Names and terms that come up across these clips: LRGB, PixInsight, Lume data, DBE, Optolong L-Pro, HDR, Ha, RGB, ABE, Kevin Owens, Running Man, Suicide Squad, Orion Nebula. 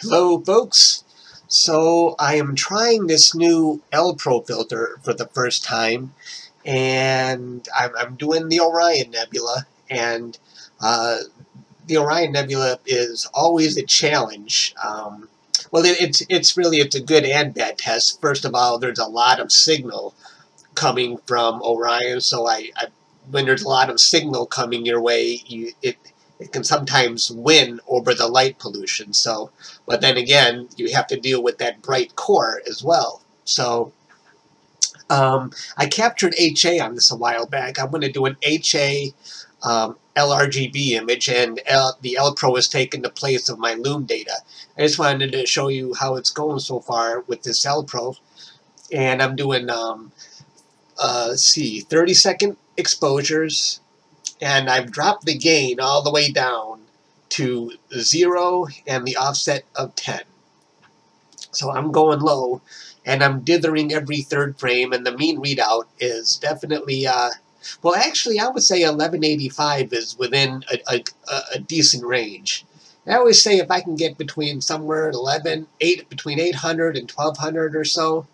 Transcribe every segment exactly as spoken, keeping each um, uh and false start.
Hello folks! So I am trying this new L Pro filter for the first time, and I'm, I'm doing the Orion Nebula, and uh, the Orion Nebula is always a challenge. Um, well, it, it's, it's really it's a good and bad test. First of all, there's a lot of signal coming from Orion, so I, I when there's a lot of signal coming your way, you, it It can sometimes win over the light pollution. So, but then again, you have to deal with that bright core as well. So, um, I captured H A on this a while back. I'm going to do an H A um, L R G B image, and L, the L Pro has taken the place of my Lume data. I just wanted to show you how it's going so far with this L Pro, and I'm doing um, uh, let's see, thirty second exposures. And I've dropped the gain all the way down to zero and the offset of ten. So I'm going low, and I'm dithering every third frame, and the mean readout is definitely, uh, well, actually, I would say eleven eighty-five is within a, a, a decent range. And I always say if I can get between somewhere eleven, eight, between eight hundred and twelve hundred or so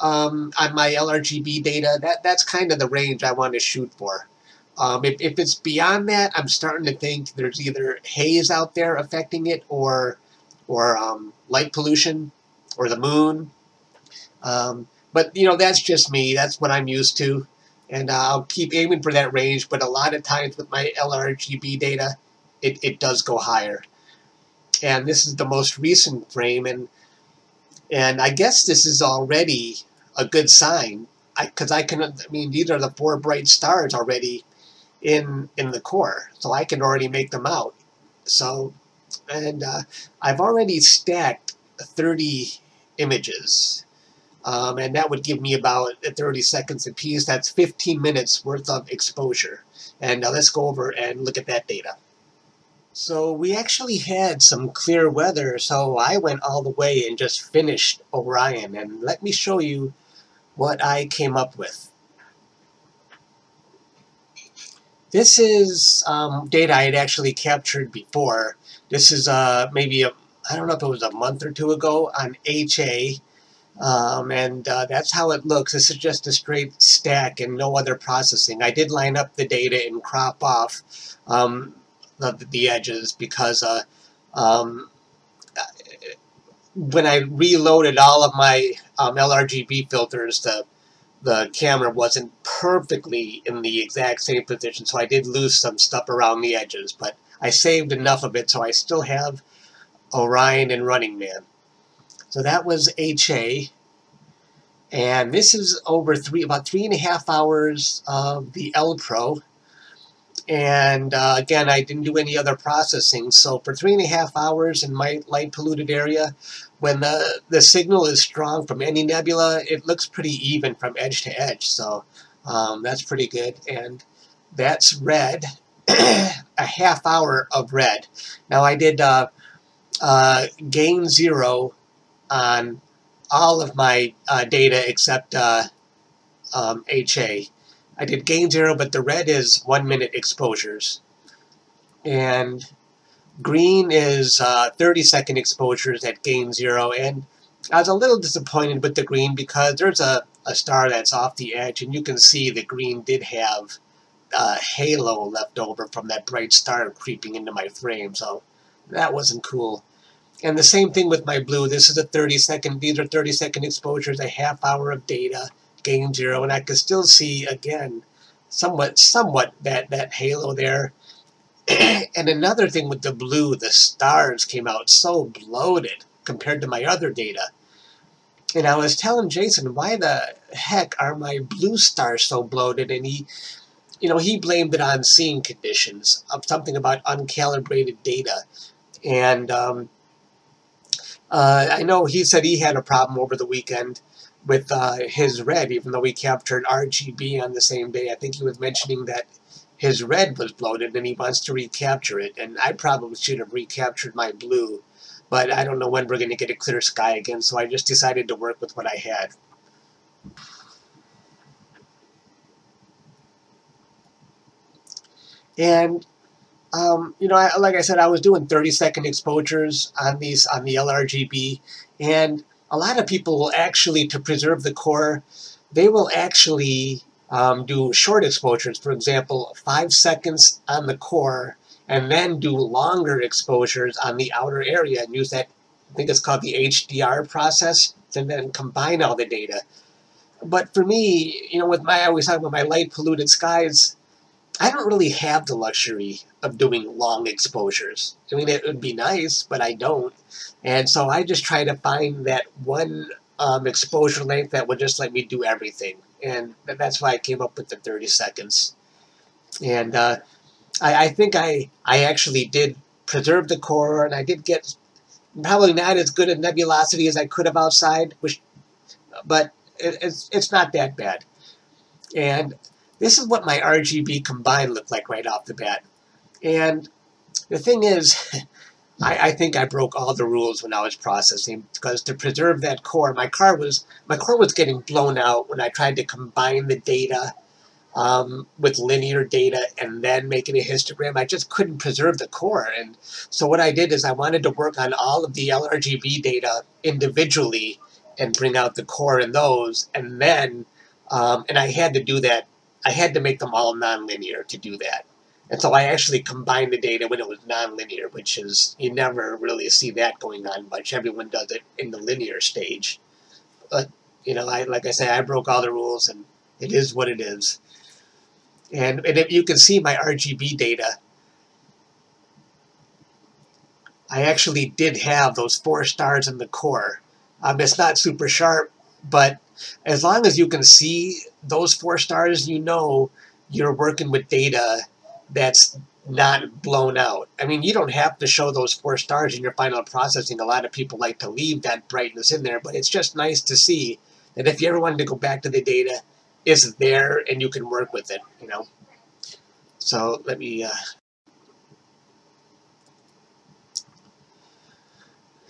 um, on my L R G B data, that, that's kind of the range I want to shoot for. Um, if, if it's beyond that, I'm starting to think there's either haze out there affecting it, or or um, light pollution, or the moon. Um, but, you know, that's just me. That's what I'm used to. And uh, I'll keep aiming for that range, but a lot of times with my L R G B data, it, it does go higher. And this is the most recent frame, and, and I guess this is already a good sign, because I, I can, I mean, these are the four bright stars already in in the core, so I can already make them out. So, and uh, I've already stacked thirty images, um, and that would give me about thirty seconds apiece. That's fifteen minutes worth of exposure. And now let's go over and look at that data. So we actually had some clear weather, so I went all the way and just finished Orion, and let me show you what I came up with. This is um, data I had actually captured before. This is uh, maybe, a, I don't know if it was a month or two ago on H A, um, and uh, that's how it looks. This is just a straight stack and no other processing. I did line up the data and crop off um, the, the edges, because uh, um, when I reloaded all of my um, L R G B filters, the The camera wasn't perfectly in the exact same position, so I did lose some stuff around the edges, but I saved enough of it, so I still have Orion and Running Man. So that was H A, and this is over three, about three and a half hours of the L Pro, and uh, again, I didn't do any other processing, so for three and a half hours in my light polluted area, when the, the signal is strong from any nebula, it looks pretty even from edge to edge, so um, that's pretty good. And that's red, a half hour of red. Now I did uh, uh, gain zero on all of my uh, data except uh, um, H A. I did gain zero, but the red is one minute exposures, and green is uh, thirty second exposures at gain zero. And I was a little disappointed with the green, because there's a, a star that's off the edge, and you can see the green did have a halo left over from that bright star creeping into my frame, so that wasn't cool. And the same thing with my blue. This is a thirty second, these are thirty second exposures, a half hour of data, gain zero, and I could still see, again, somewhat, somewhat that, that halo there. And another thing with the blue, the stars came out so bloated compared to my other data. And I was telling Jason, why the heck are my blue stars so bloated? And he, you know, he blamed it on seeing conditions, of something about uncalibrated data. And um, uh, I know he said he had a problem over the weekend with uh, his red, even though we captured R G B on the same day. I think he was mentioning that his red was bloated and he wants to recapture it, and I probably should have recaptured my blue, but I don't know when we're going to get a clear sky again, so I just decided to work with what I had. And Um, you know, I, like I said, I was doing thirty second exposures on these on the L R G B, and a lot of people will actually, to preserve the core, they will actually um, do short exposures. For example, five seconds on the core, and then do longer exposures on the outer area and use that. I think it's called the H D R process, and then combine all the data. But for me, you know, with my I always talk about my light polluted skies. I don't really have the luxury of doing long exposures. I mean, it would be nice, but I don't. And so I just try to find that one um, exposure length that would just let me do everything. And that's why I came up with the thirty seconds. And uh, I, I think I, I actually did preserve the core, and I did get probably not as good a nebulosity as I could have outside, which, but it, it's, it's not that bad. And this is what my R G B combined looked like right off the bat. And the thing is, I, I think I broke all the rules when I was processing, because to preserve that core, my car was my core was getting blown out when I tried to combine the data um, with linear data and then making a histogram. I just couldn't preserve the core. And so what I did is I wanted to work on all of the L R G B data individually and bring out the core in those, and then um, and I had to do that. I had to make them all nonlinear to do that. And so I actually combined the data when it was nonlinear, which is, you never really see that going on much. Everyone does it in the linear stage. But, you know, I, like I say, I broke all the rules, and it is what it is. And, and if you can see my R G B data, I actually did have those four stars in the core. Um, it's not super sharp, but as long as you can see those four stars, you know you're working with data that's not blown out. I mean, you don't have to show those four stars in your final processing. A lot of people like to leave that brightness in there, but it's just nice to see that if you ever wanted to go back to the data, it's there and you can work with it, you know. So let me... Uh...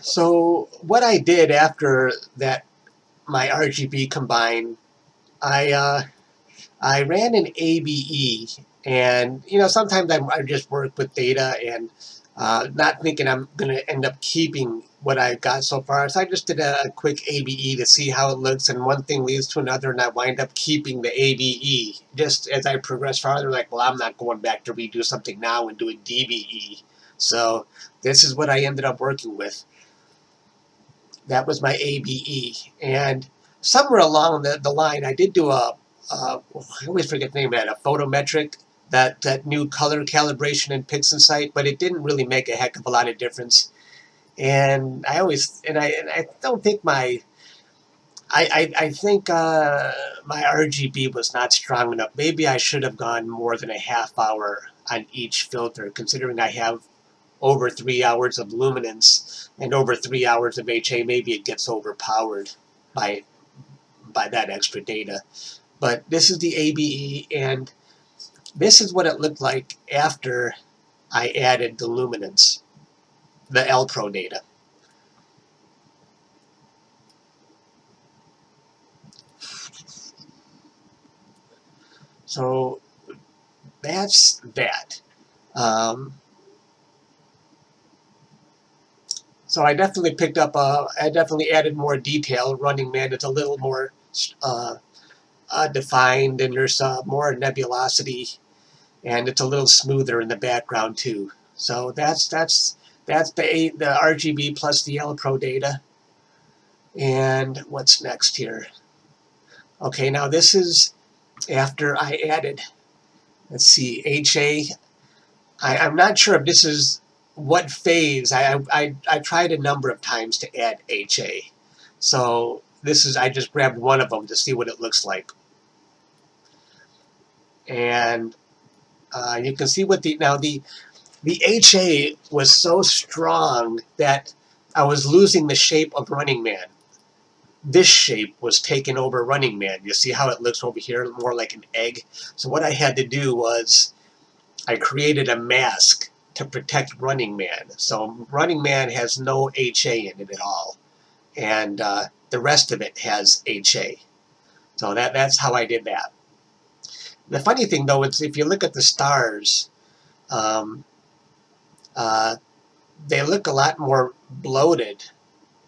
So what I did after that, my R G B combined, I uh, I ran an A B E, and you know sometimes I, I just work with data and uh, not thinking I'm going to end up keeping what I've got so far. So I just did a, a quick A B E to see how it looks, and one thing leads to another, and I wind up keeping the A B E. Just as I progress farther, like, well, I'm not going back to redo something now and do a D B E. So this is what I ended up working with. That was my A B E, and somewhere along the, the line, I did do a, a, I always forget the name of that, a photometric, that, that new color calibration in PixInsight, but it didn't really make a heck of a lot of difference. And I always, and I, and I don't think my, I, I, I think uh, my R G B was not strong enough. Maybe I should have gone more than a half hour on each filter, considering I have over three hours of luminance and over three hours of H A, maybe it gets overpowered by by that extra data. But this is the A B E, and this is what it looked like after I added the luminance, the L Pro data. So that's that. Um, So I definitely picked up, uh, I definitely added more detail. Running Man is a little more uh, uh, defined, and there's uh, more nebulosity, and it's a little smoother in the background too. So that's that's that's the the R G B plus the L Pro data. And what's next here? Okay, now this is after I added, let's see, H A. I, I'm not sure if this is what phase. I, I, I tried a number of times to add H A. So this is, I just grabbed one of them to see what it looks like. And uh, you can see what the, now the, the H A was so strong that I was losing the shape of Running Man. This shape was taken over Running Man. You see how it looks over here, more like an egg. So what I had to do was I created a mask to protect Running Man. So Running Man has no H A in it at all, and uh, the rest of it has H A. So that, that's how I did that. The funny thing though is if you look at the stars, um, uh, they look a lot more bloated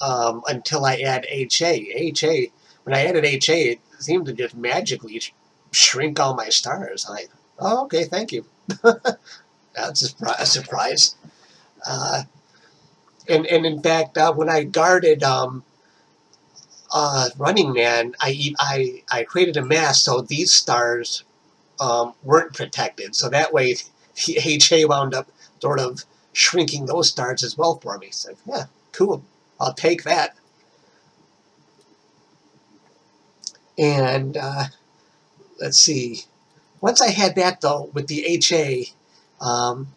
um, until I add H A. H A, when I added H A, it seemed to just magically sh shrink all my stars. I'm like, oh, okay, thank you. That's a, surpri a surprise. Uh, and, and in fact, uh, when I guarded um, uh, Running Man, I, I, I created a mask so these stars um, weren't protected. So that way, the H A wound up sort of shrinking those stars as well for me. So yeah, cool. I'll take that. And uh, let's see. Once I had that though with the H A, um,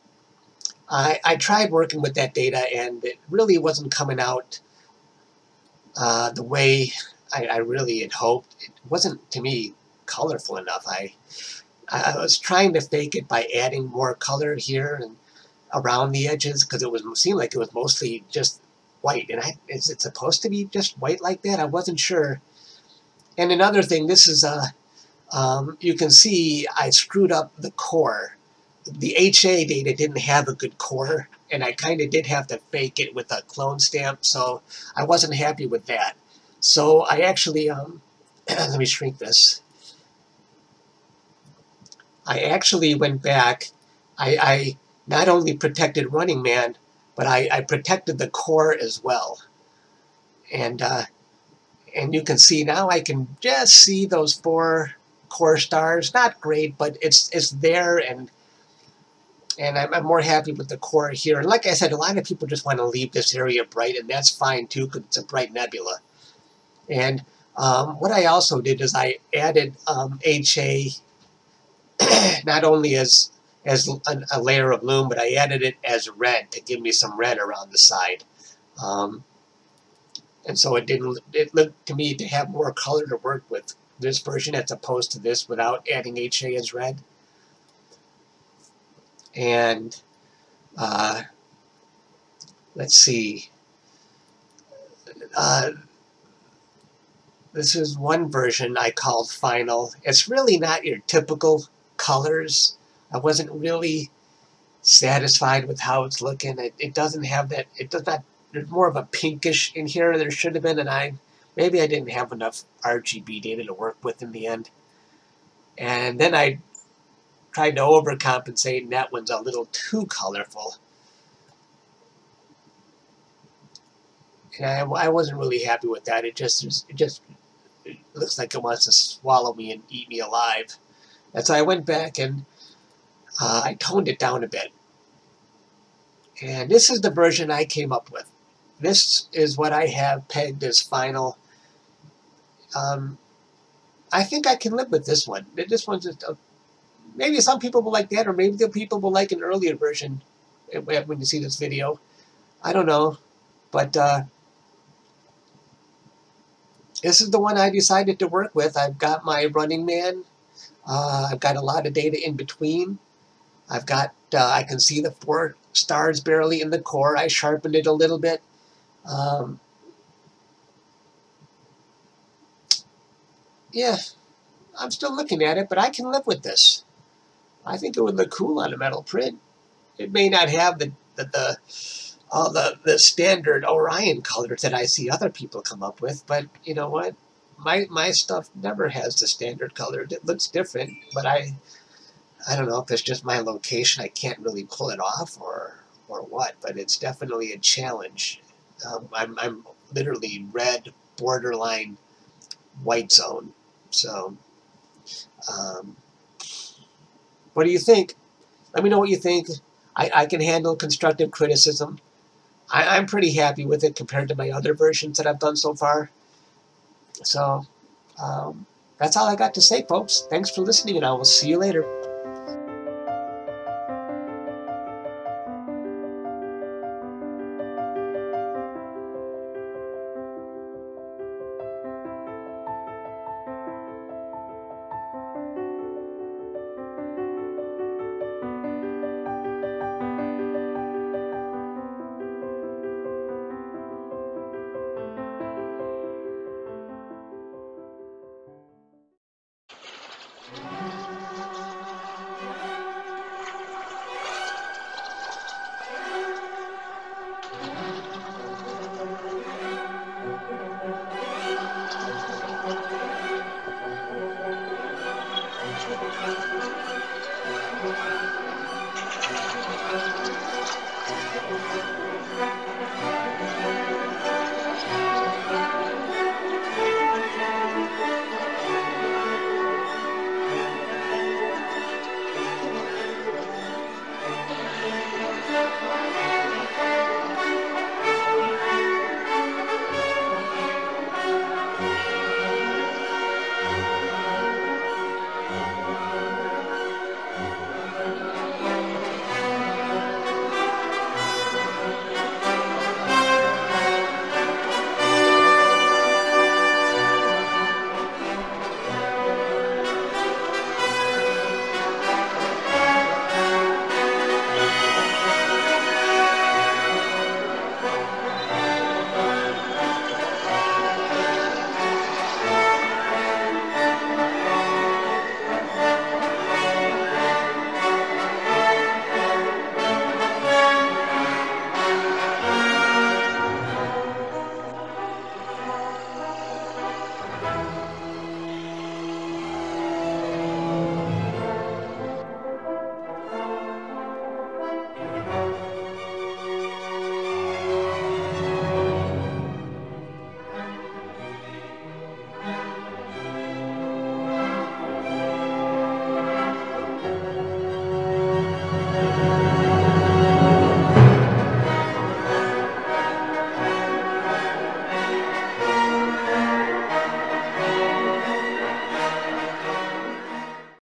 I, I tried working with that data, and it really wasn't coming out uh, the way I, I really had hoped. It wasn't to me colorful enough. I I was trying to fake it by adding more color here and around the edges, because it was seemed like it was mostly just white. And I, is it supposed to be just white like that? I wasn't sure. And another thing, this is a um, you can see I screwed up the core. The H A data didn't have a good core, and I kind of did have to fake it with a clone stamp, so I wasn't happy with that. So I actually um, let me shrink this. I actually went back. I, I not only protected Running Man, but I, I protected the core as well. And uh, and you can see now I can just see those four core stars. Not great, but it's it's there, and and I'm, I'm more happy with the core here. And like I said, a lot of people just want to leave this area bright, and that's fine too, because it's a bright nebula. And um, what I also did is I added um, H A not only as as a layer of Lume, but I added it as red to give me some red around the side, um, and so it didn't. It looked to me to have more color to work with this version as opposed to this without adding H A as red. And uh, let's see. Uh, this is one version I called Final. It's really not your typical colors. I wasn't really satisfied with how it's looking. It, it doesn't have that, it does not, there's more of a pinkish in here than there should have been, and I, maybe I didn't have enough R G B data to work with in the end. And then I tried to overcompensate, and that one's a little too colorful. And I, I wasn't really happy with that. It just, it just it looks like it wants to swallow me and eat me alive. And so I went back and Uh, I toned it down a bit. And this is the version I came up with. This is what I have pegged as final. Um, I think I can live with this one. This one's just, uh, maybe some people will like that, or maybe the people will like an earlier version when you see this video. I don't know. But uh, this is the one I decided to work with. I've got my Running Man. Uh, I've got a lot of data in between. I've got, uh, I can see the four stars barely in the core. I sharpened it a little bit. Um, yeah, I'm still looking at it, but I can live with this. I think it would look cool on a metal print. It may not have the, the, the, all the, the standard Orion colors that I see other people come up with, but you know what? My, my stuff never has the standard color. It looks different, but I... I don't know if it's just my location, I can't really pull it off or or what, but it's definitely a challenge. Um, I'm, I'm literally red, borderline white zone. So, um, what do you think? Let me know what you think. I, I can handle constructive criticism. I, I'm pretty happy with it compared to my other versions that I've done so far. So, um, that's all I got to say, folks. Thanks for listening, and I will see you later.